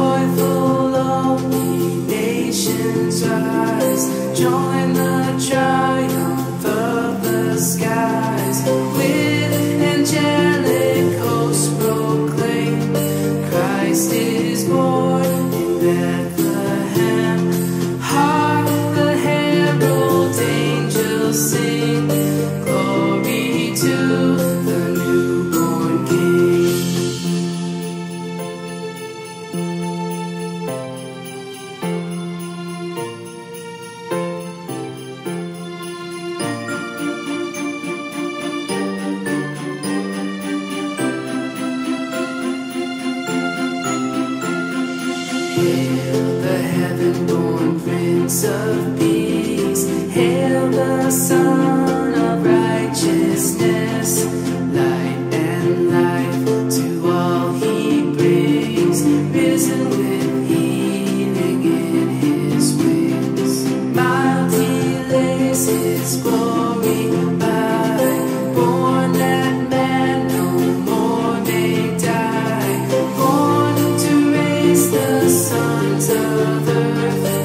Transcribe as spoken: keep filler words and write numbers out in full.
joyful lonely nations rise, join the triumph of the skies, with angelic hosts proclaim, Christ is born in Bethlehem. Hark, the herald angels sing, glory to the newborn King. Hail the heaven-born Prince of Peace, hail the Son of Righteousness, light and life to all he brings, risen with healing in his wings. Mild he lays his glory by, born that man no more may die, born to raise the sons of earth.